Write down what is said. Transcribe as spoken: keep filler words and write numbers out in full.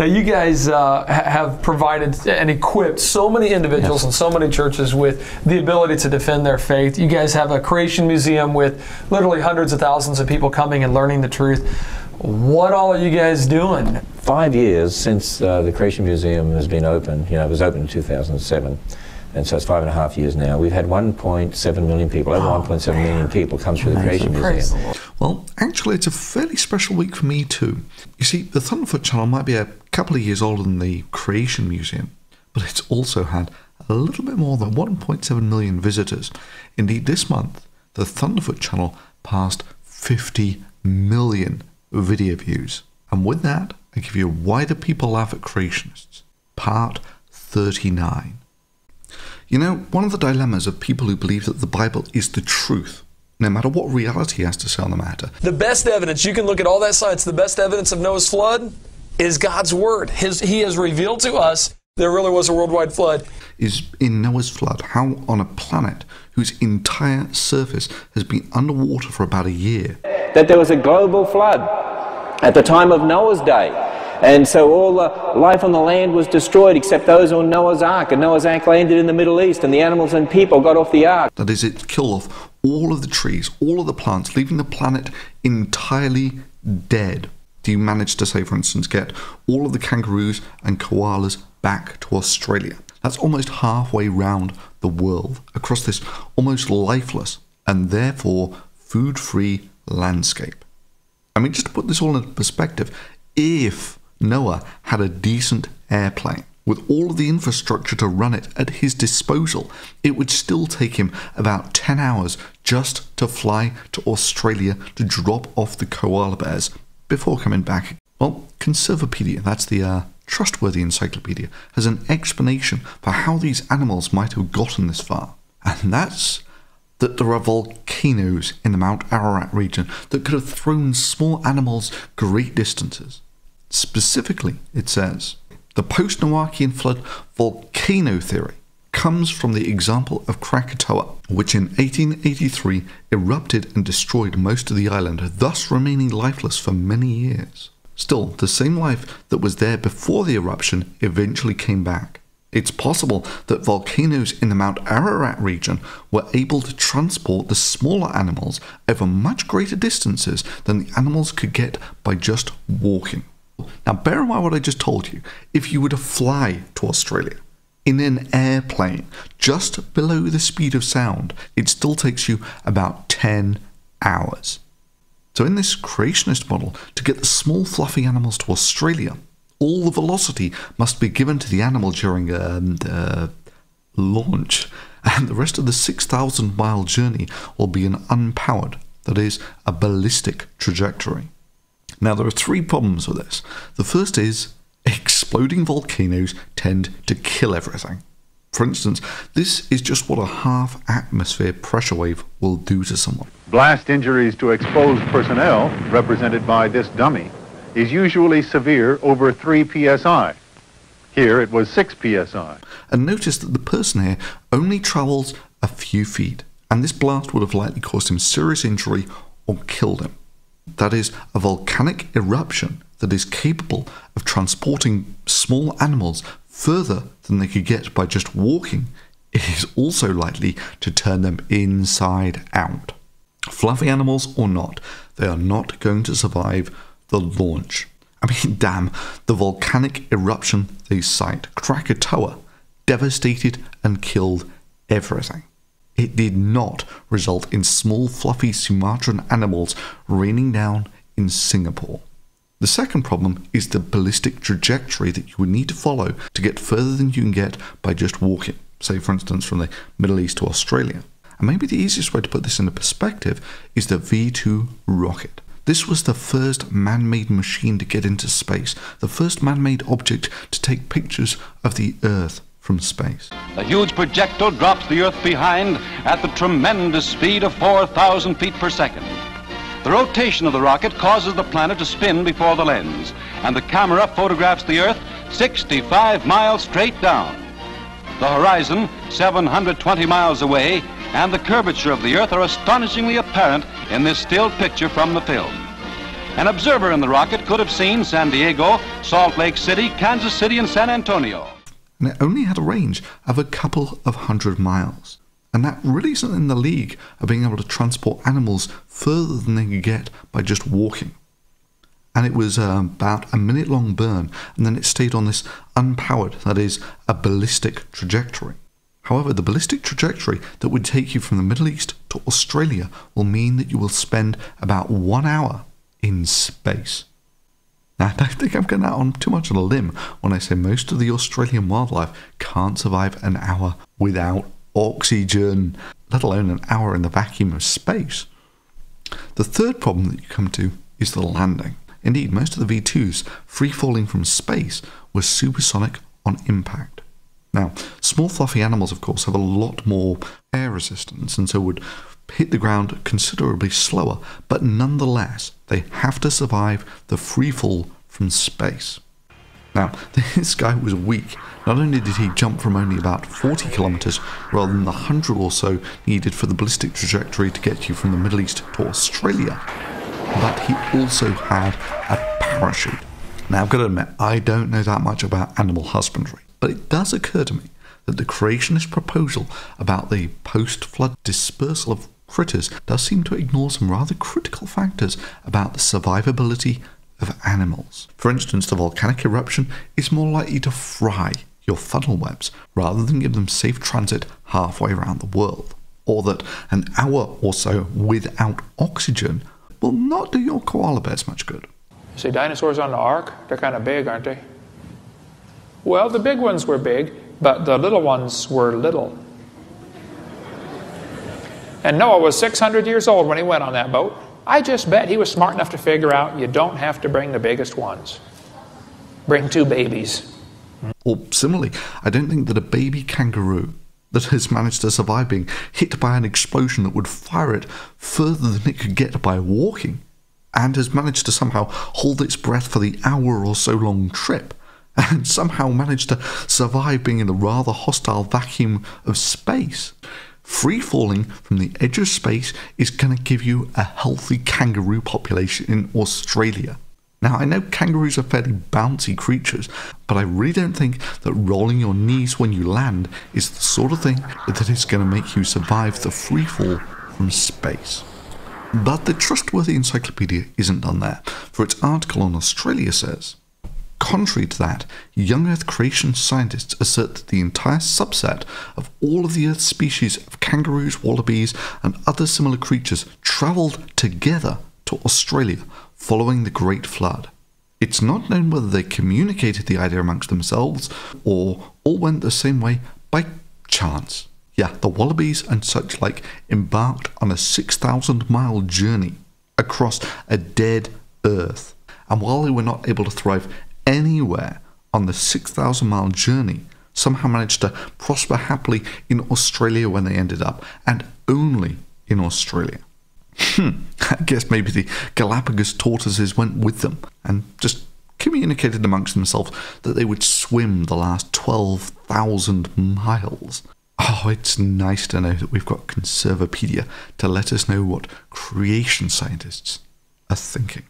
Now you guys uh, have provided and equipped so many individuals yes. and so many churches with the ability to defend their faith. You guys have a Creation Museum with literally hundreds of thousands of people coming and learning the truth. What all are you guys doing? Five years since uh, the Creation Museum has been open. You know, it was open in two thousand seven. And so it's five and a half years now. We've had one point seven million people, over oh, one point seven million people come through the Creation Museum. Well, actually, it's a fairly special week for me, too. You see, the Thunderfoot Channel might be a couple of years older than the Creation Museum, but it's also had a little bit more than one point seven million visitors. Indeed, this month, the Thunderfoot Channel passed fifty million video views. And with that, I give you Why Do People Laugh at Creationists, part thirty-nine. You know, one of the dilemmas of people who believe that the Bible is the truth, no matter what reality has to say on the matter. The best evidence, you can look at all that science, the best evidence of Noah's flood is God's Word. His, he has revealed to us there really was a worldwide flood. Is in Noah's flood, how on a planet whose entire surface has been underwater for about a year. That there was a global flood at the time of Noah's day. And so all the life on the land was destroyed except those on Noah's Ark. And Noah's Ark landed in the Middle East and the animals and people got off the Ark. That is, it killed off all of the trees, all of the plants, leaving the planet entirely dead. Do you manage to, say, for instance, get all of the kangaroos and koalas back to Australia? That's almost halfway round the world, across this almost lifeless and therefore food-free landscape. I mean, just to put this all into perspective, if Noah had a decent airplane with all of the infrastructure to run it at his disposal, it would still take him about ten hours just to fly to Australia to drop off the koala bears before coming back. Well, Conservapedia, that's the uh, trustworthy encyclopedia, has an explanation for how these animals might have gotten this far. And that's that there are volcanoes in the Mount Ararat region that could have thrown small animals great distances. Specifically, it says, the post-Noachian flood volcano theory comes from the example of Krakatoa, which in eighteen eighty-three erupted and destroyed most of the island, thus remaining lifeless for many years. Still, the same life that was there before the eruption eventually came back. It's possible that volcanoes in the Mount Ararat region were able to transport the smaller animals over much greater distances than the animals could get by just walking. Now, bear in mind what I just told you. If you were to fly to Australia in an airplane just below the speed of sound, it still takes you about ten hours. So in this creationist model, to get the small fluffy animals to Australia, all the velocity must be given to the animal during um, the launch, and the rest of the six thousand mile journey will be an unpowered, that is, a ballistic trajectory. Now, there are three problems with this. The first is exploding volcanoes tend to kill everything. For instance, this is just what a half atmosphere pressure wave will do to someone. Blast injuries to exposed personnel, represented by this dummy, is usually severe over three P S I. Here it was six P S I. And notice that the person here only travels a few feet, and this blast would have likely caused him serious injury or killed him. That is, a volcanic eruption that is capable of transporting small animals further than they could get by just walking is also likely to turn them inside out. Fluffy animals or not, they are not going to survive the launch. I mean, damn, the volcanic eruption they cite, Krakatoa, devastated and killed everything. It did not result in small, fluffy Sumatran animals raining down in Singapore. The second problem is the ballistic trajectory that you would need to follow to get further than you can get by just walking, say, for instance, from the Middle East to Australia. And maybe the easiest way to put this into perspective is the V two rocket. This was the first man-made machine to get into space, the first man-made object to take pictures of the Earth from space. A huge projectile drops the Earth behind at the tremendous speed of four thousand feet per second. The rotation of the rocket causes the planet to spin before the lens, and the camera photographs the Earth sixty-five miles straight down. The horizon, seven hundred twenty miles away, and the curvature of the Earth are astonishingly apparent in this still picture from the film. An observer in the rocket could have seen San Diego, Salt Lake City, Kansas City, and San Antonio. And it only had a range of a couple of hundred miles. And that really isn't in the league of being able to transport animals further than they could get by just walking. And it was uh, about a minute long burn, and then it stayed on this unpowered, that is, a ballistic trajectory. However, the ballistic trajectory that would take you from the Middle East to Australia will mean that you will spend about one hour in space. Now, I don't think I'm going out on too much of a limb when I say most of the Australian wildlife can't survive an hour without oxygen, let alone an hour in the vacuum of space. The third problem that you come to is the landing. Indeed, most of the V twos free-falling from space were supersonic on impact. Now, small fluffy animals, of course, have a lot more air resistance and so would hit the ground considerably slower, but nonetheless, they have to survive the free-fall from space. Now, this guy was weak. Not only did he jump from only about forty kilometers rather than the one hundred or so needed for the ballistic trajectory to get you from the Middle East to Australia, but he also had a parachute. Now, I've got to admit, I don't know that much about animal husbandry, but it does occur to me that the creationist proposal about the post-flood dispersal of critters does seem to ignore some rather critical factors about the survivability of animals. For instance, the volcanic eruption is more likely to fry your funnel webs rather than give them safe transit halfway around the world, or that an hour or so without oxygen will not do your koala bears much good. See, dinosaurs on the Ark, they're kind of big, aren't they? Well, the big ones were big, but the little ones were little. And Noah was six hundred years old when he went on that boat. I just bet he was smart enough to figure out you don't have to bring the biggest ones. Bring two babies. Or similarly, I don't think that a baby kangaroo that has managed to survive being hit by an explosion that would fire it further than it could get by walking, and has managed to somehow hold its breath for the hour or so long trip, and somehow managed to survive being in the rather hostile vacuum of space. Free falling from the edge of space is going to give you a healthy kangaroo population in Australia. Now, I know kangaroos are fairly bouncy creatures, but I really don't think that rolling your knees when you land is the sort of thing that is going to make you survive the free fall from space. But the trustworthy encyclopedia isn't done there, for its article on Australia says, contrary to that, young Earth creation scientists assert that the entire subset of all of the Earth's species of kangaroos, wallabies, and other similar creatures travelled together to Australia following the Great Flood. It's not known whether they communicated the idea amongst themselves or all went the same way by chance. Yeah, the wallabies and such like embarked on a six thousand mile journey across a dead Earth, and while they were not able to thrive anywhere on the six thousand mile journey, somehow managed to prosper happily in Australia when they ended up, and only in Australia. Hmm, I guess maybe the Galapagos tortoises went with them and just communicated amongst themselves that they would swim the last twelve thousand miles. Oh, it's nice to know that we've got Conservapedia to let us know what creation scientists are thinking.